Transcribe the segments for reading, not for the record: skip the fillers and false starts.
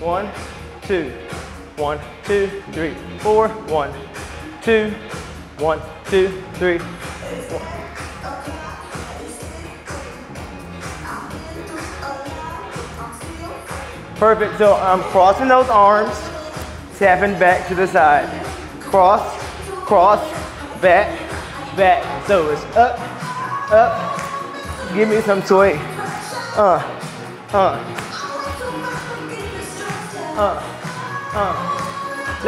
1, 2, 3, 4, 1, 2, 3, 4. Perfect, so I'm crossing those arms, tapping back to the side. Cross, cross, back, back. So it's up, up. Give me some sway.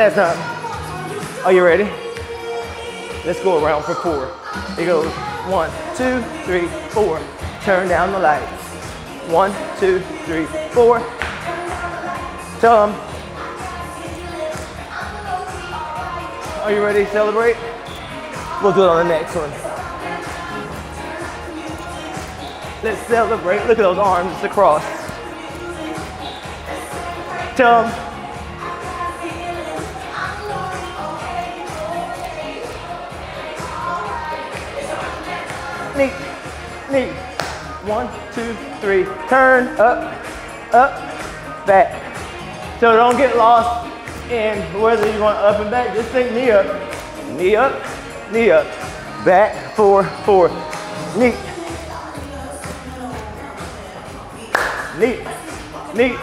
Last time. Are you ready? Let's go around for four. It goes 1, 2, 3, 4. Turn down the lights. 1, 2, 3, 4. Tell them. Are you ready to celebrate? We'll do it on the next one. Let's celebrate. Look at those arms across. Tell them. Knee, knee. 1, 2, 3. Turn up, up, back. So don't get lost in whether you want up and back. Just think knee up, knee up, knee up. Back, 4, 4. Knee. Knee. Knee.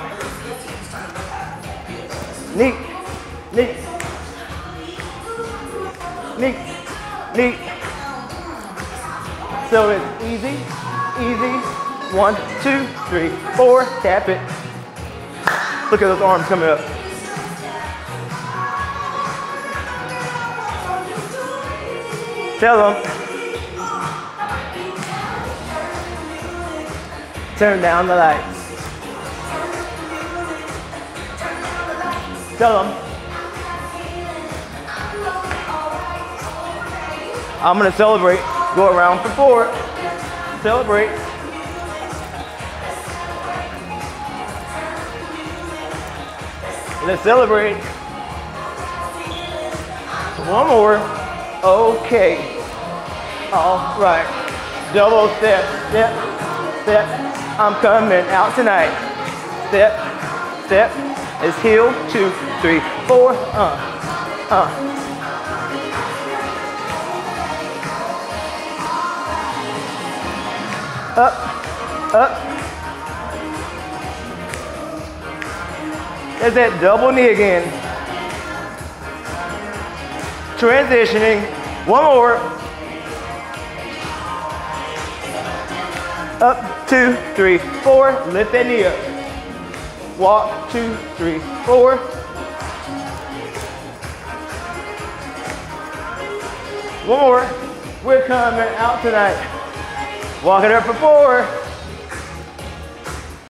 Knee. Knee. Knee. Knee. So it's easy, easy. 1, 2, 3, 4. Tap it. Look at those arms coming up. Tell them. Turn down the lights. Tell them. I'm gonna celebrate. Go around for four. Celebrate. Let's celebrate. One more. Okay. All right. Double step, step, step. I'm coming out tonight. Step, step. It's heel. 2, 3, 4. Up, up. There's that double knee again. Transitioning. One more. Up, 2, 3, 4. Lift that knee up. Walk, 2, 3, 4. One more. We're coming out tonight. Walk it up for 4.